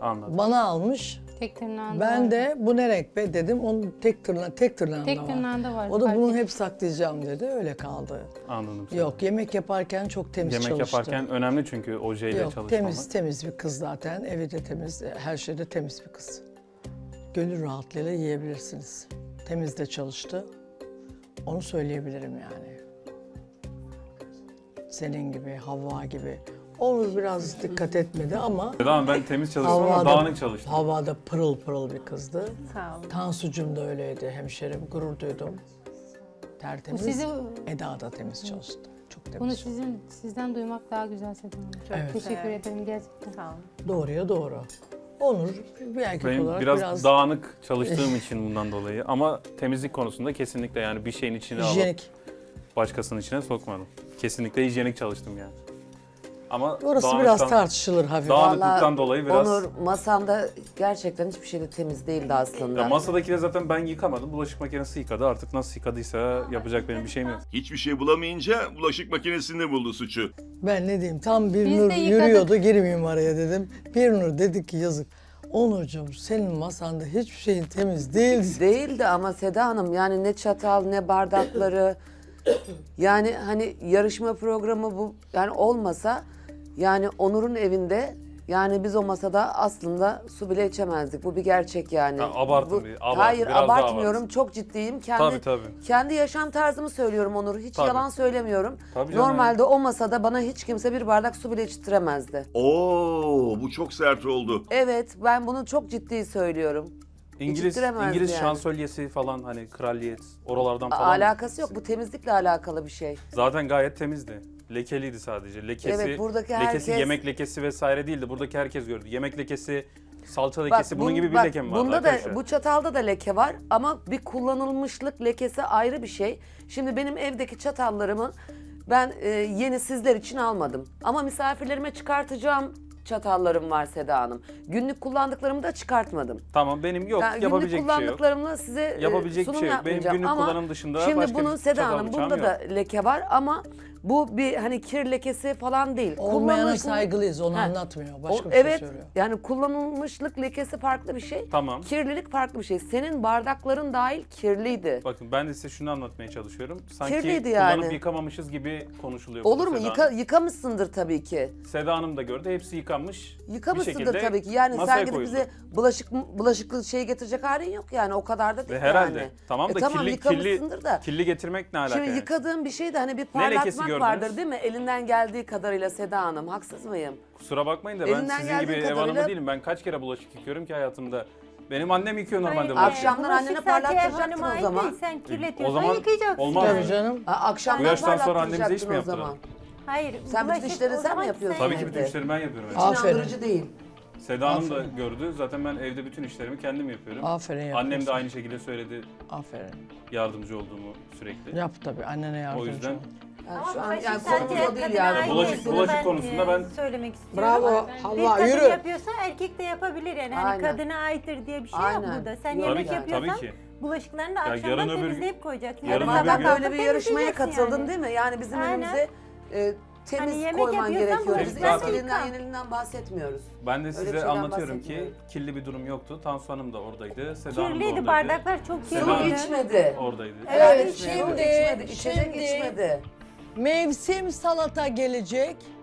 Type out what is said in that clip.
Anladım. Bana almış. Tek tırnağında ben var. De bu ne renk be dedim. Onun tek tırnağında var. O da bunu hep saklayacağım dedi. Öyle kaldı. Anladım. Seni. Yok, yemek yaparken çok temiz yemek çalıştı. Yemek yaparken önemli çünkü ojeyle çalışmamak. Temiz bir kız zaten. Evi de temiz, her şeyde temiz bir kız. Gönül rahatlığıyla yiyebilirsiniz. Temiz de çalıştı. Onu söyleyebilirim yani. Senin gibi, Havva gibi. Onur biraz dikkat etmedi ama... Ben temiz çalıştım ama dağınık çalıştım. Havva'da pırıl pırıl bir kızdı. Sağ olun. Tansu'cum da öyleydi, hemşerim. Gurur duydum. Tertemiz. Eda da temiz çalıştı. Çok temiz. Bunu sizden duymak daha güzel Seda Hanım. Çok teşekkür ederim. Gerçekten sağ olun. Doğruya doğru. Onur bir erkek olarak biraz dağınık çalıştığım için bundan dolayı. Ama temizlik konusunda kesinlikle yani bir şeyin içine alıp başkasının içine sokmadım. Kesinlikle hijyenik çalıştım yani. Ama orası biraz tartışılır hafif. Dağınıklıktan dolayı biraz... Onur masanda gerçekten hiçbir şey de temiz değildi aslında. Ya masadakileri zaten ben yıkamadım. Bulaşık makinesi yıkadı. Artık nasıl yıkadıysa yapacak benim bir şeyim yok. Hiçbir şey bulamayınca bulaşık makinesinde buldu suçu. Ben ne diyeyim? Tam Birnur yürüyordu. Girmeyeyim araya dedim. Birnur dedi ki yazık. Onurcuğum senin masanda hiçbir şeyin temiz değildi. Değildi ama Seda Hanım yani ne çatal ne bardakları. Yani hani yarışma programı bu yani olmasa... Yani Onur'un evinde yani biz o masada aslında su bile içemezdik. Bu bir gerçek yani. Ya hayır abartmıyorum. Çok ciddiyim. Kendi yaşam tarzımı söylüyorum Onur. Hiç yalan söylemiyorum. Normalde o masada bana hiç kimse bir bardak su bile içtiremezdi. Oo, bu çok sert oldu. Evet ben bunu çok ciddi söylüyorum. İngiliz yani. Şansölyesi falan hani kraliyet oralardan falan. Alakası yok bu temizlikle alakalı bir şey. Zaten gayet temizdi. Lekeliydi sadece. Lekesi, evet, buradaki herkes... yemek lekesi vesaire değildi. Buradaki herkes gördü. Yemek lekesi, salça lekesi, bunun gibi bir leke mi vardı bunda arkadaşlar? Da, bu çatalda da leke var ama bir kullanılmışlık lekesi ayrı bir şey. Şimdi benim evdeki çatallarımı ben yeni sizler için almadım. Ama misafirlerime çıkartacağım çatallarım var Seda Hanım. Günlük kullandıklarımı da çıkartmadım. Tamam benim yok yani yapabilecek bir şey yok. Günlük kullandıklarımla size yapabilecek sunum yapmayacağım. Benim günlük kullanım dışında başka bir çatal bıçağım yok. Şimdi Seda Hanım bunda da leke var ama... Bu bir hani kir lekesi falan değil. Olmayana saygılıyız onu anlatmıyor. Başka bir şey söylüyor. Yani kullanılmışlık lekesi farklı bir şey. Tamam. Kirlilik farklı bir şey. Senin bardakların dahil kirliydi. Bakın ben de size şunu anlatmaya çalışıyorum. Sanki kirliydi yani. Kullanıp yıkamamışız gibi konuşuluyor. Olur mu? Yıkamışsındır tabii ki. Seda Hanım da gördü. Hepsi yıkanmış. Yıkamışsındır tabii ki. Yani sen gidip koyuldu. Bize bulaşıklı şey getirecek halin yok yani. O kadar da değil herhalde. Yani. Tamam da tamam, kirli da. Kirli getirmek ne alaka? Şimdi yani? Yıkadığın bir şey de hani bir parlatmak. Vardır değil mi? Elinden geldiği kadarıyla Seda Hanım. Haksız mıyım? Kusura bakmayın da ben sizin gibi ev hanımı değilim. Ben kaç kere bulaşık yıkıyorum ki hayatımda. Benim annem yıkıyor normalde bulaşığı. Akşamlar annene parlatacaksın o zaman. Sen kirletiyorsan yıkayacaksın. Olmaz mı canım? Akşamlar bu yaştan sonra annemize iş mi yaptıralım? Hayır. Sen bütün işleri sen mi yapıyorsun? Tabii ki bütün işlerimi ben yapıyorum. Hiç inandırıcı değil. Seda Hanım da gördü. Zaten ben evde bütün işlerimi kendim yapıyorum. Aferin. Annem de aynı şekilde söyledi. Aferin. Yardımcı olduğumu sürekli. Yap tabii annene yardımcı. O yüzden. Yani şu an yani konumuz değil yani. Bulaşık konusunda ben söylemek istiyorum. Bravo. Allah yürü. Bir kadın yapıyorsa erkek de yapabilir yani. Hani kadına aittir diye bir şey yok burada. Sen yemek yapıyorsan bulaşıklarını da akşamdan temizleyip koyacaksın. Yarın sabah böyle bir yarışmaya katıldın değil mi? Yani bizim önümüze temiz koyman gerekiyor. Biz yeniliğinden bahsetmiyoruz. Ben de size anlatıyorum ki kirli bir durum yoktu. Tansu Hanım da oradaydı. Seda Hanım da oradaydı. Kirliydi bardaklar çok kirliydi. Su içmedi. Oradaydı. Evet içmedi. İçecek içmedi. Mevsim salata gelecek.